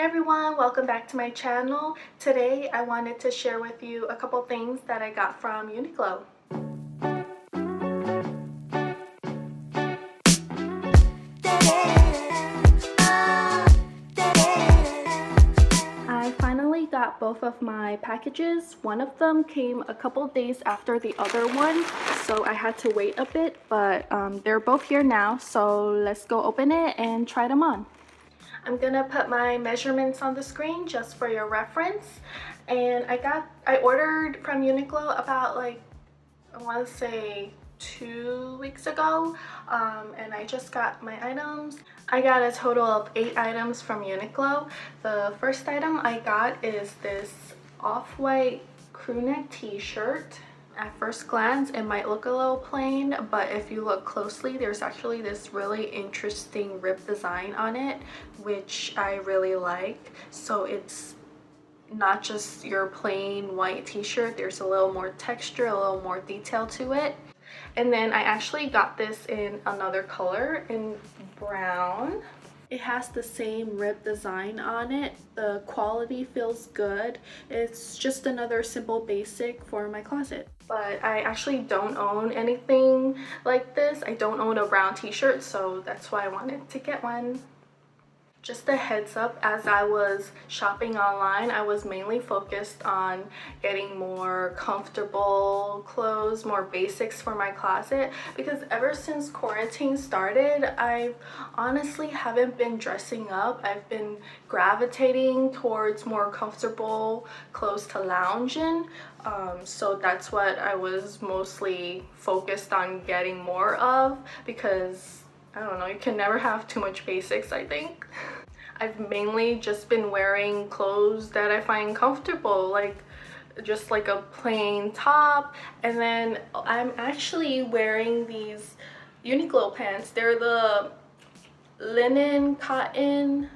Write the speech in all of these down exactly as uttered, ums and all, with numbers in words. Hey everyone, welcome back to my channel. Today I wanted to share with you a couple things that I got from Uniqlo. I finally got both of my packages. One of them came a couple days after the other one, so I had to wait a bit, but um, they're both here now, so let's go open it and try them on. I'm gonna put my measurements on the screen just for your reference. And I got, I ordered from Uniqlo about like, I wanna say two weeks ago. Um, and I just got my items. I got a total of eight items from Uniqlo. The first item I got is this off-white crew neck t-shirt. At first glance, it might look a little plain, but if you look closely, there's actually this really interesting rib design on it, which I really like. So it's not just your plain white t-shirt, there's a little more texture, a little more detail to it. And then I actually got this in another color, in brown. It has the same rib design on it. The quality feels good. It's just another simple basic for my closet. But I actually don't own anything like this. I don't own a brown t-shirt, so that's why I wanted to get one. Just a heads up, as I was shopping online, I was mainly focused on getting more comfortable clothes, more basics for my closet, because ever since quarantine started, I honestly haven't been dressing up. I've been gravitating towards more comfortable clothes to lounge in. Um, so that's what I was mostly focused on getting more of, because I don't know, you can never have too much basics, I think. I've mainly just been wearing clothes that I find comfortable, like just like a plain top. And then I'm actually wearing these Uniqlo pants. They're the linen cotton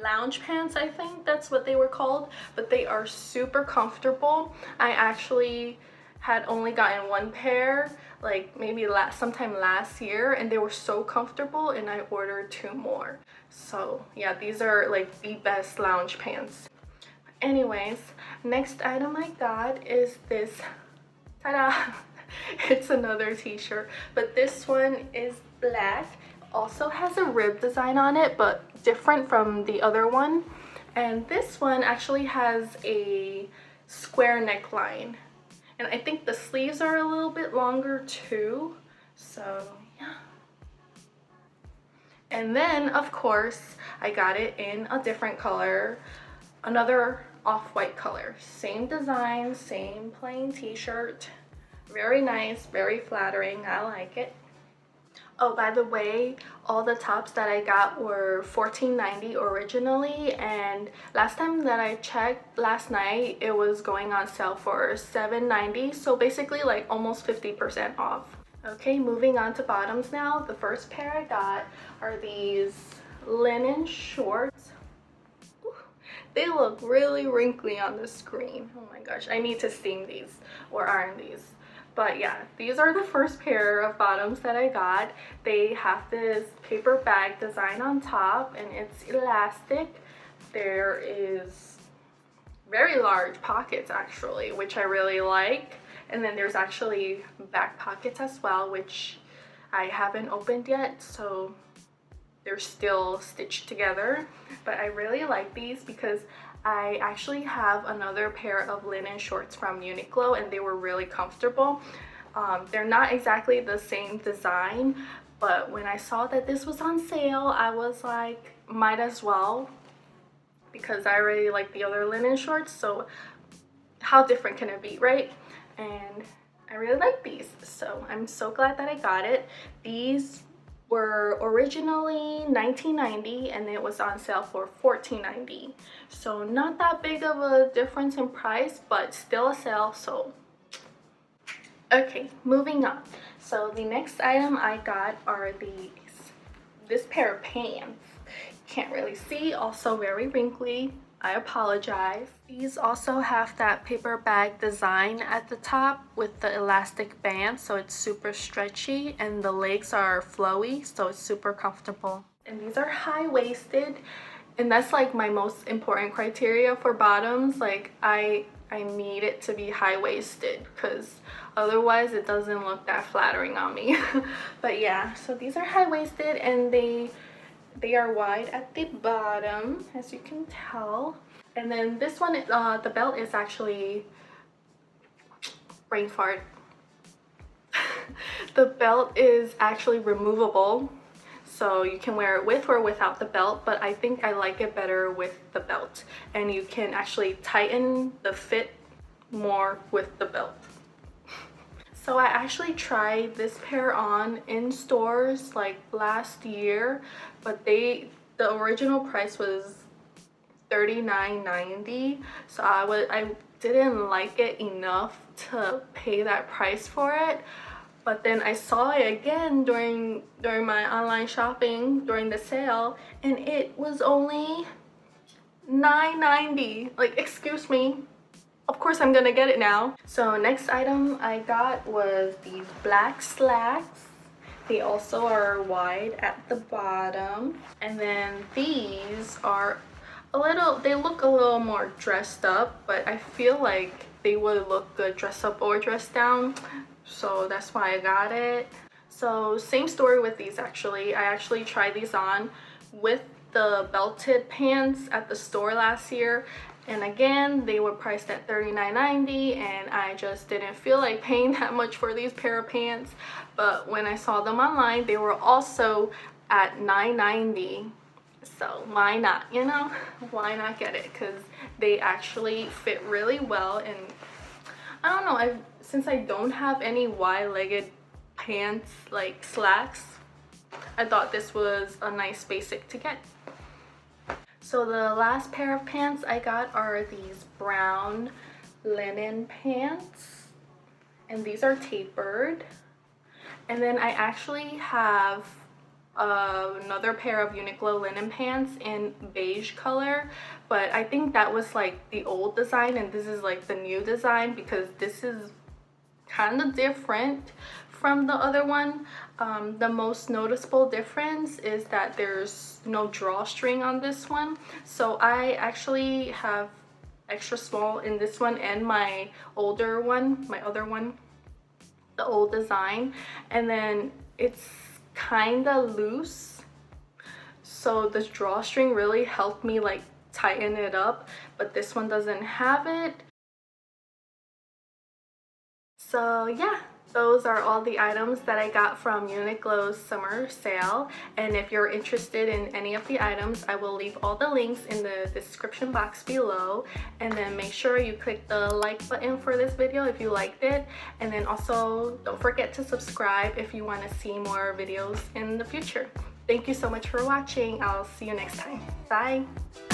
lounge pants, I think that's what they were called, but they are super comfortable. I actually had only gotten one pair, like maybe last sometime last year, and they were so comfortable, and I ordered two more. So yeah, these are like the best lounge pants. Anyways, next item I got is this, ta-da! It's another t-shirt, but this one is black. Also has a rib design on it, but different from the other one. And this one actually has a square neckline. And I think the sleeves are a little bit longer too, so yeah. And then, of course, I got it in a different color, another off-white color. Same design, same plain t-shirt. Very nice, very flattering, I like it. Oh, by the way, all the tops that I got were fourteen ninety originally, and last time that I checked, last night, it was going on sale for seven ninety, so basically like almost fifty percent off. Okay, moving on to bottoms now. The first pair I got are these linen shorts. Ooh, they look really wrinkly on the screen. Oh my gosh, I need to steam these or iron these. But yeah, these are the first pair of bottoms that I got. They have this paper bag design on top, and it's elastic. There is very large pockets actually, which I really like. And then there's actually back pockets as well, which I haven't opened yet, so they're still stitched together. But I really like these because I actually have another pair of linen shorts from Uniqlo, and they were really comfortable. Um, they're not exactly the same design, but when I saw that this was on sale, I was like, might as well, because I really like the other linen shorts, so how different can it be, right? And I really like these, so I'm so glad that I got it. These were originally nineteen ninety, and it was on sale for fourteen ninety. So not that big of a difference in price, but still a sale, so. Okay, moving on. So the next item I got are these, this pair of pants. Can't really see, also very wrinkly. I apologize. These also have that paper bag design at the top with the elastic band, so it's super stretchy, and the legs are flowy, so it's super comfortable. And these are high-waisted, And that's like my most important criteria for bottoms. Like I I need it to be high-waisted, because otherwise it doesn't look that flattering on me. But yeah, so these are high-waisted, and they they are wide at the bottom, as you can tell. And then this one, uh, the belt is actually brain fart. The belt is actually removable, so you can wear it with or without the belt, but I think I like it better with the belt, and you can actually tighten the fit more with the belt. So I actually tried this pair on in stores like last year, but they the original price was thirty-nine ninety, so I would I didn't like it enough to pay that price for it. But then I saw it again during during my online shopping during the sale, and it was only nine ninety. Like, excuse me, of course I'm gonna get it now. So next item I got was these black slacks. They also are wide at the bottom, and then these are a little, they look a little more dressed up, but I feel like they would look good dressed up or dressed down. So that's why I got it. So same story with these actually. I actually tried these on with the belted pants at the store last year, and again they were priced at thirty-nine ninety, and I just didn't feel like paying that much for these pair of pants. But when I saw them online, they were also at nine ninety. So why not, you know? Why not get it? Because they actually fit really well, and I don't know, I've, since I don't have any wide-legged pants, like slacks, I thought this was a nice basic to get. So the last pair of pants I got are these brown linen pants, and these are tapered. And then I actually have Uh, another pair of Uniqlo linen pants in beige color, but I think that was like the old design, and this is like the new design, because this is kind of different from the other one. Um, the most noticeable difference is that there's no drawstring on this one, so I actually have extra small in this one and my older one, my other one, the old design. And then it's kind of loose, so this drawstring really helped me like tighten it up, but this one doesn't have it. So yeah, those are all the items that I got from Uniqlo's summer sale, and if you're interested in any of the items, I will leave all the links in the description box below. And then make sure you click the like button for this video if you liked it, and then also don't forget to subscribe if you want to see more videos in the future. Thank you so much for watching. I'll see you next time. Bye!